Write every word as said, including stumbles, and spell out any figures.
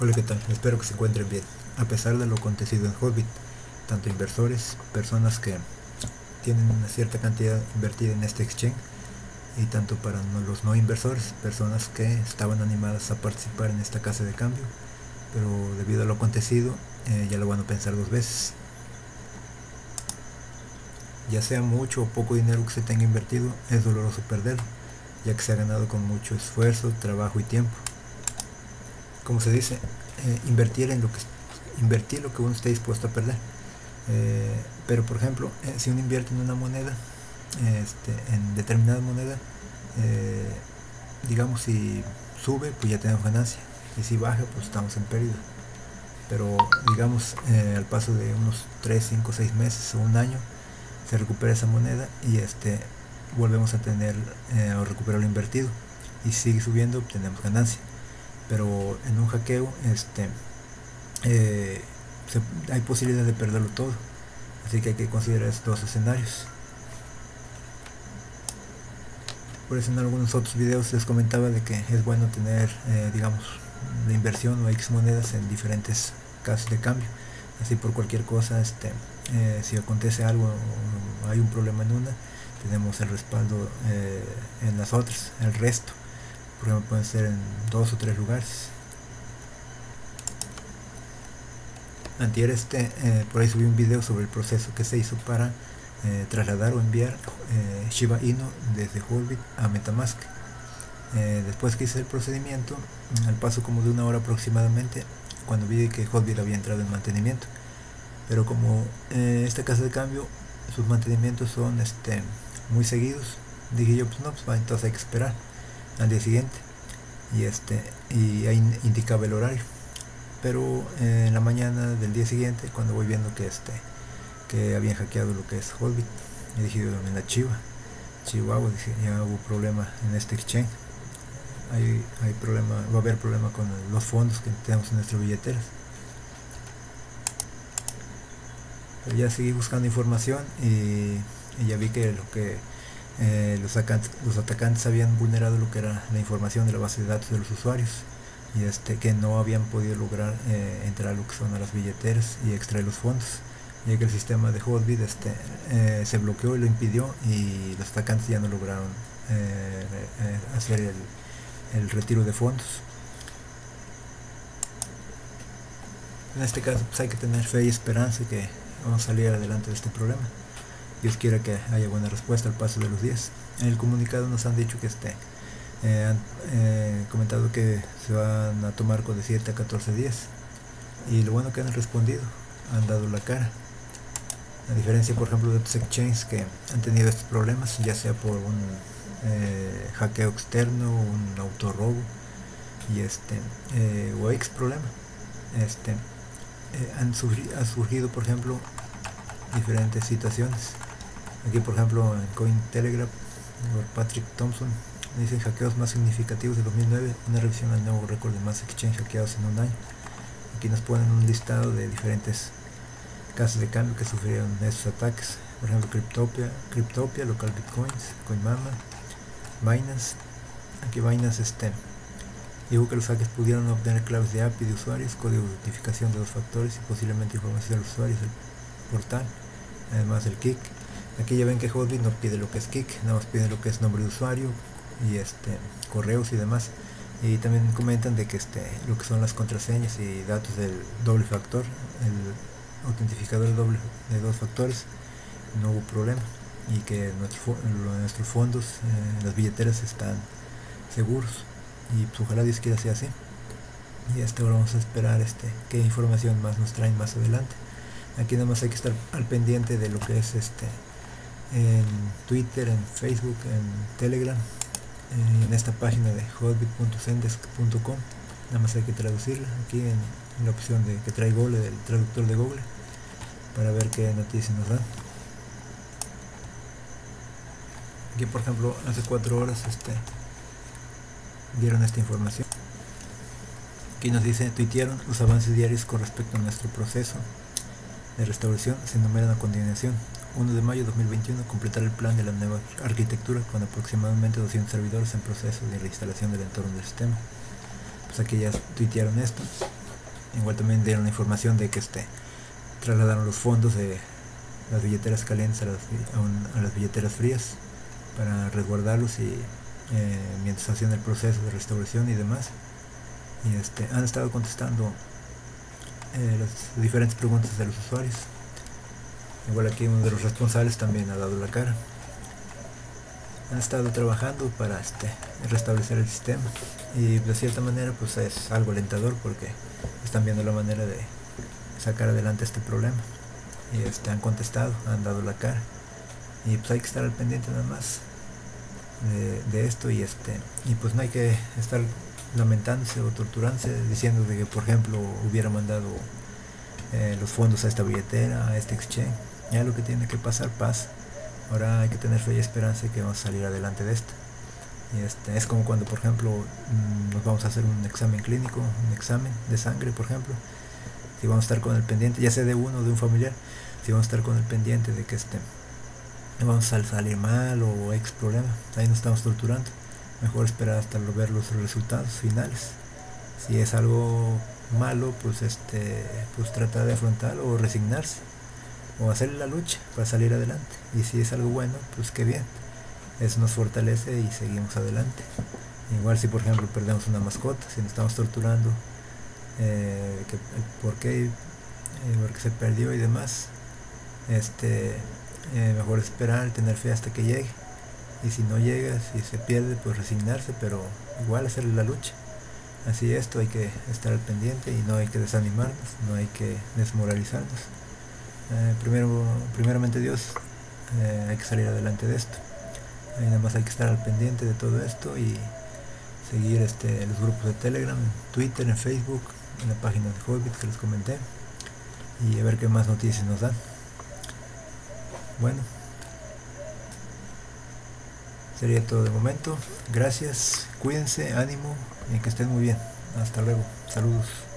Hola, ¿qué tal? Espero que se encuentren bien. A pesar de lo acontecido en Hotbit, tanto inversores, personas que tienen una cierta cantidad invertida en este exchange, y tanto para los no inversores, personas que estaban animadas a participar en esta casa de cambio, pero debido a lo acontecido eh, ya lo van a pensar dos veces. Ya sea mucho o poco dinero que se tenga invertido, es doloroso perderlo, ya que se ha ganado con mucho esfuerzo, trabajo y tiempo. Como se dice, eh, invertir en lo que invertir lo que uno esté dispuesto a perder. Eh, pero por ejemplo, eh, si uno invierte en una moneda, este, en determinada moneda, eh, digamos si sube, pues ya tenemos ganancia, y si baja, pues estamos en pérdida. Pero digamos, eh, al paso de unos tres, cinco, seis meses o un año, se recupera esa moneda y este volvemos a tener eh, o recuperar lo invertido, y sigue subiendo, obtenemos ganancia. Pero en un hackeo este eh, se, hay posibilidad de perderlo todo, así que hay que considerar estos escenarios. Por eso en algunos otros videos les comentaba de que es bueno tener eh, digamos la inversión o X monedas en diferentes casos de cambio, así por cualquier cosa. Este eh, si acontece algo o hay un problema en una, tenemos el respaldo eh, en las otras, el resto. Por ejemplo, pueden ser en dos o tres lugares. Antier este, eh, por ahí subí un video sobre el proceso que se hizo para eh, trasladar o enviar eh, Shiba Inu desde Hotbit a MetaMask. Eh, después que hice el procedimiento, al paso como de una hora aproximadamente, cuando vi que Hotbit había entrado en mantenimiento. Pero como eh, esta casa de cambio, sus mantenimientos son este, muy seguidos, dije yo, pues no, pues entonces hay que esperar al día siguiente, y este y ahí indicaba el horario. Pero eh, en la mañana del día siguiente, cuando voy viendo que este que habían hackeado lo que es Hotbit, y dije en la chiva chihuahua, dije, ya hubo problema en este exchange, hay, hay problema, va a haber problema con los fondos que tenemos en nuestras billeteras. Pero ya seguí buscando información y, y ya vi que lo que Eh, los, atacantes, los atacantes habían vulnerado lo que era la información de la base de datos de los usuarios, y este que no habían podido lograr eh, entrar a lo que son a las billeteras y extraer los fondos, ya que el sistema de Hotbit este, eh, se bloqueó y lo impidió, y los atacantes ya no lograron eh, eh, hacer el, el retiro de fondos. En este caso, pues hay que tener fe y esperanza que vamos a salir adelante de este problema. Dios quiera que haya buena respuesta al paso de los días. En el comunicado nos han dicho que este, eh, han eh, comentado que se van a tomar con de siete a catorce días, y lo bueno que han respondido, han dado la cara. A diferencia por ejemplo de otros exchanges que han tenido estos problemas, ya sea por un eh, hackeo externo, un autorrobo y este, eh, o ex problema, este, eh, han surgido, ha surgido por ejemplo diferentes situaciones. Aquí por ejemplo en CoinTelegram, por Patrick Thompson, dicen hackeos más significativos de dos mil nueve, una revisión al nuevo récord de más exchange hackeados en un año. Aquí nos ponen un listado de diferentes casos de cambio que sufrieron estos ataques. Por ejemplo Cryptopia, Cryptopia, Local Bitcoins, CoinMama, Binance. Aquí Binance este, dijo que los hackers pudieron obtener claves de A P I de usuarios, código de autentificación de dos factores y posiblemente información de los usuarios del portal, además del kick. Aquí ya ven que Hotbit no pide lo que es kick, nada más pide lo que es nombre de usuario y este correos y demás. Y también comentan de que este lo que son las contraseñas y datos del doble factor, el autentificador doble de dos factores, no hubo problema, y que nuestro, nuestros fondos, eh, las billeteras están seguros, y pues ojalá Dios quiera sea así. Y hasta ahora vamos a esperar este qué información más nos traen más adelante. Aquí nada más hay que estar al pendiente de lo que es este en Twitter, en Facebook, en Telegram, en esta página de hotbit punto sendesk punto com. Nada más hay que traducirla aquí en, en la opción de que trae Google, del traductor de Google, para ver qué noticias nos dan. Aquí por ejemplo hace cuatro horas este dieron esta información. Aquí nos dice, tuitearon los avances diarios con respecto a nuestro proceso de restauración, se enumeran a continuación. uno de mayo de dos mil veintiuno, completar el plan de la nueva arquitectura con aproximadamente doscientos servidores en proceso de reinstalación del entorno del sistema. Pues aquí ya tuitearon esto. Igual también dieron la información de que este trasladaron los fondos de las billeteras calientes a las, a un, a las billeteras frías para resguardarlos y eh, mientras hacían el proceso de restauración y demás. Y este, han estado contestando eh, las diferentes preguntas de los usuarios. Igual aquí uno de los responsables también ha dado la cara. Han estado trabajando para este, restablecer el sistema, y de cierta manera pues es algo alentador porque están viendo la manera de sacar adelante este problema. Y este, han contestado, han dado la cara, y pues hay que estar al pendiente nada más de, de esto, y este y pues no hay que estar lamentándose o torturándose diciendo de que por ejemplo hubiera mandado eh, los fondos a esta billetera, a este exchange. Ya lo que tiene que pasar pasa. Ahora hay que tener fe y esperanza que vamos a salir adelante de esto. Y este, es como cuando por ejemplo nos vamos a hacer un examen clínico, un examen de sangre por ejemplo, si vamos a estar con el pendiente, ya sea de uno o de un familiar, si vamos a estar con el pendiente de que este, vamos a salir mal o ex problema, ahí nos estamos torturando. Mejor esperar hasta ver los resultados finales. Si es algo malo, pues este pues tratar de afrontar o resignarse, o hacer la lucha para salir adelante. Y si es algo bueno, pues qué bien, eso nos fortalece y seguimos adelante. Igual si por ejemplo perdemos una mascota, si nos estamos torturando eh, que, por qué eh, porque se perdió y demás, este eh, mejor esperar, tener fe hasta que llegue, y si no llega, si se pierde, pues resignarse, pero igual hacer la lucha. Así esto, hay que estar al pendiente y no hay que desanimarnos, no hay que desmoralizarnos. Eh, primero, primeramente Dios, eh, hay que salir adelante de esto. Eh, nada más hay que estar al pendiente de todo esto y seguir este, los grupos de Telegram, en Twitter, en Facebook, en la página de Hotbit que les comenté, y a ver qué más noticias nos dan. Bueno, sería todo de momento. Gracias, cuídense, ánimo y que estén muy bien. Hasta luego, saludos.